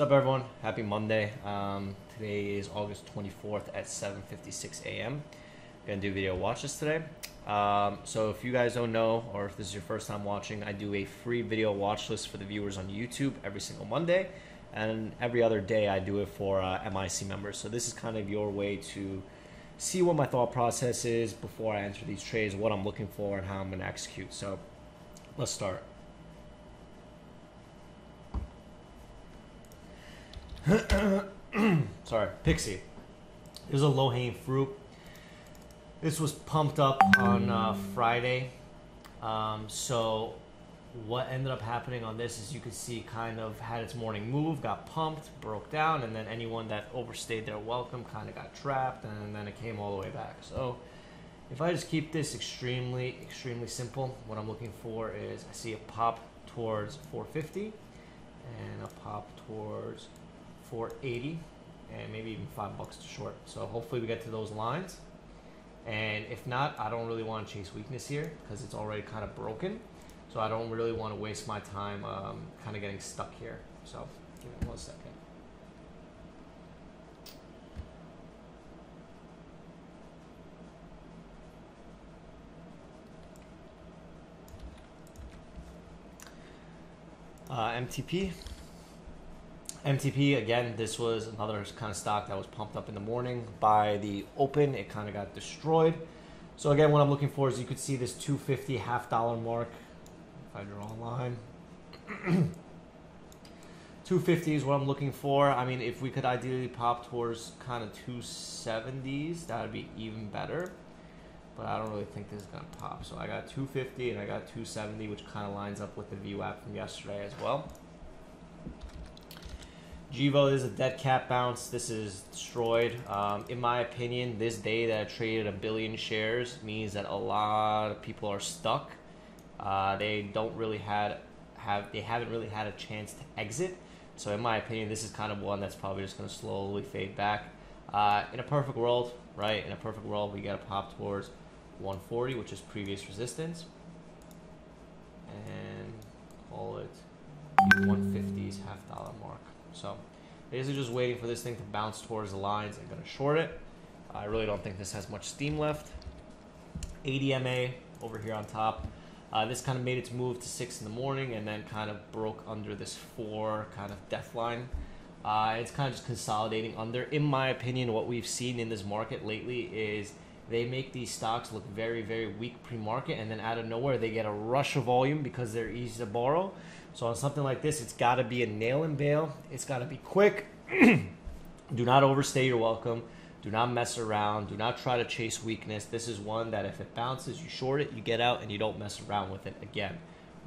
What's up, everyone? Happy Monday. Today is August 24th at 7:56 a.m. I'm gonna do video watches today. So if you guys don't know, or if this is your first time watching, I do a free video watch list for the viewers on YouTube every single Monday, and every other day I do it for MIC members. So this is kind of your way to see what my thought process is before I enter these trades, what I'm looking for, and how I'm gonna execute. So let's start. Sorry, Pixie. It was a low-hanging fruit. This was pumped up on Friday. So what ended up happening on this is you can see kind of had its morning move, got pumped, broke down, and then anyone that overstayed their welcome kind of got trapped, and then it came all the way back. So if I just keep this extremely simple, what I'm looking for is I see a pop towards 450 and a pop towards 480 and maybe even $5 to short. So hopefully we get to those lines, and if not, I don't really want to chase weakness here because it's already kind of broken, so I don't really want to waste my time kind of getting stuck here. So give me 1 second. MTP, again, this was another kind of stock that was pumped up in the morning. By the open, it kind of got destroyed. So again, what I'm looking for is you could see this 250 half-dollar mark. If I draw a line, 250 is what I'm looking for. I mean, if we could ideally pop towards kind of 270s, that would be even better. But I don't really think this is going to pop. So I got 250 and I got 270, which kind of lines up with the VWAP from yesterday as well. Gevo is a dead cat bounce. This is destroyed. In my opinion, this day that I traded 1 billion shares means that a lot of people are stuck. They don't really haven't really had a chance to exit. So in my opinion, this is kind of one that's probably just going to slowly fade back. In a perfect world, right? In a perfect world, we got to pop towards 140, which is previous resistance, and call it 150s half-dollar mark. So basically just waiting for this thing to bounce towards the lines and gonna short it. I really don't think this has much steam left. ADMA over here on top. This kind of made its move to 6 in the morning and then kind of broke under this 4 kind of death line. It's kind of just consolidating under. In my opinion, what we've seen in this market lately is they make these stocks look very, very weak pre-market, and then out of nowhere, they get a rush of volume because they're easy to borrow. So on something like this, it's got to be a nail and bail. It's got to be quick. Do not overstay your welcome. Do not mess around. Do not try to chase weakness. This is one that if it bounces, you short it, you get out, and you don't mess around with it again,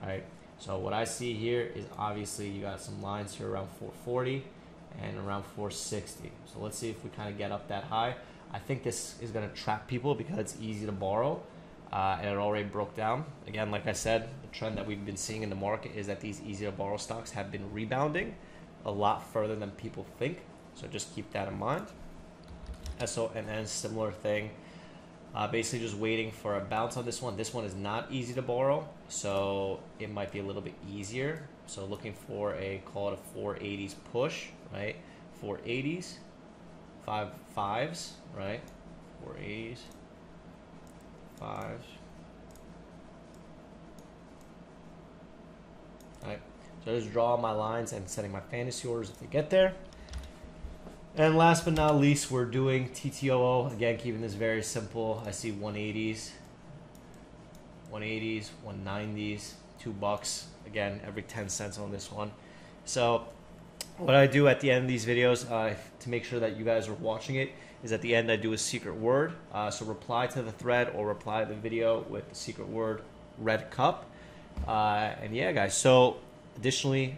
right? So what I see here is obviously you got some lines here around 440 and around 460. So let's see if we kind of get up that high. I think this is going to trap people because it's easy to borrow, and it already broke down. Again, like I said, the trend that we've been seeing in the market is that these easy to borrow stocks have been rebounding a lot further than people think. So just keep that in mind. SONN, similar thing. Basically just waiting for a bounce on this one. This one is not easy to borrow, so it might be a little bit easier. So looking for a, call it a 480s push, right? 480s. 5s, right? 480s, 5s. All right, so I just draw my lines and setting my fantasy orders if they get there. And last but not least, we're doing TTOO. Again, keeping this very simple. I see 180s, 190s, $2. Again, every 10 cents on this one. So what I do at the end of these videos, to make sure that you guys are watching it, is at the end I do a secret word. So reply to the thread or reply to the video with the secret word, red cup. And yeah, guys, so additionally,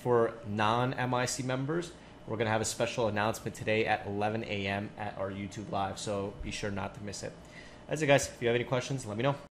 for non-MIC members, we're going to have a special announcement today at 11 a.m. at our YouTube Live. So be sure not to miss it. That's it, guys. If you have any questions, let me know.